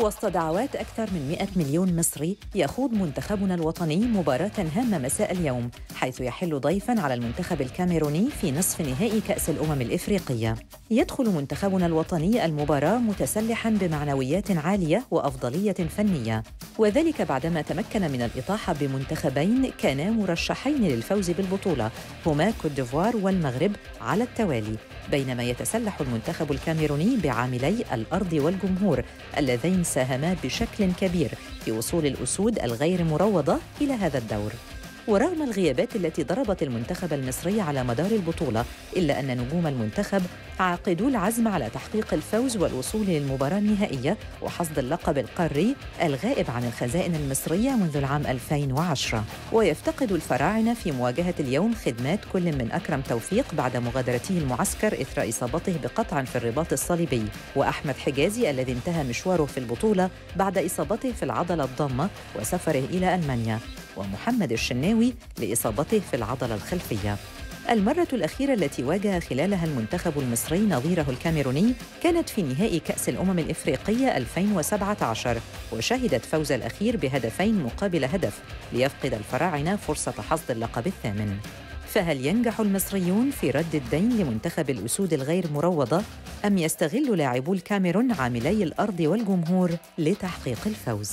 وسط دعوات أكثر من 100 مليون مصري يخوض منتخبنا الوطني مباراة هامة مساء اليوم، حيث يحل ضيفاً على المنتخب الكاميروني في نصف نهائي كأس الأمم الإفريقية. يدخل منتخبنا الوطني المباراة متسلحاً بمعنويات عالية وأفضلية فنية، وذلك بعدما تمكن من الإطاحة بمنتخبين كانا مرشحين للفوز بالبطولة هما كوت ديفوار والمغرب على التوالي، بينما يتسلح المنتخب الكاميروني بعاملي الأرض والجمهور اللذين ساهما بشكل كبير في وصول الأسود الغير مروضة إلى هذا الدور. ورغم الغيابات التي ضربت المنتخب المصري على مدار البطولة، إلا أن نجوم المنتخب عاقدوا العزم على تحقيق الفوز والوصول للمباراة النهائية وحصد اللقب القاري الغائب عن الخزائن المصرية منذ العام 2010. ويفتقد الفراعنة في مواجهة اليوم خدمات كل من أكرم توفيق بعد مغادرته المعسكر إثر إصابته بقطع في الرباط الصليبي، وأحمد حجازي الذي انتهى مشواره في البطولة بعد إصابته في العضلة الضامة وسفره إلى ألمانيا، ومحمد الشناوي لإصابته في العضلة الخلفية. المرة الأخيرة التي واجه خلالها المنتخب المصري نظيره الكاميروني كانت في نهائي كأس الأمم الإفريقية 2017، وشهدت فوز الأخير بهدفين مقابل هدف ليفقد الفراعنة فرصة حصد اللقب الثامن. فهل ينجح المصريون في رد الدين لمنتخب الأسود الغير مروضة، أم يستغل لاعبو الكاميرون عاملي الأرض والجمهور لتحقيق الفوز؟